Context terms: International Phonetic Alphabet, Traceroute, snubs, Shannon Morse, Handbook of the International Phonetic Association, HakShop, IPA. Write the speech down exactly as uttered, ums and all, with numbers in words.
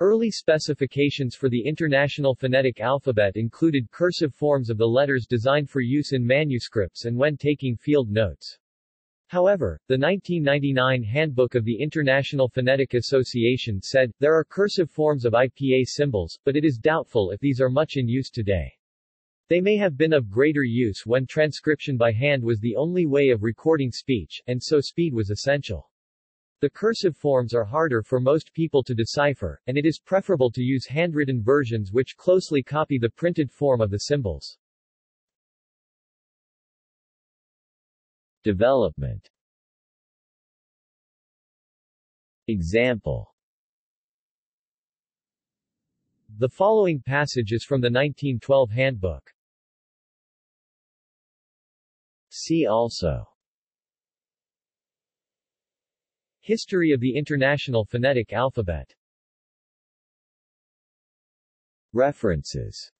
Early specifications for the International Phonetic Alphabet included cursive forms of the letters designed for use in manuscripts and when taking field notes. However, the nineteen ninety-nine Handbook of the International Phonetic Association said, there are cursive forms of I P A symbols, but it is doubtful if these are much in use today. They may have been of greater use when transcription by hand was the only way of recording speech, and so speed was essential. The cursive forms are harder for most people to decipher, and it is preferable to use handwritten versions which closely copy the printed form of the symbols. Development. Example. The following passage is from the nineteen twelve Handbook. See also: History of the International Phonetic Alphabet. References.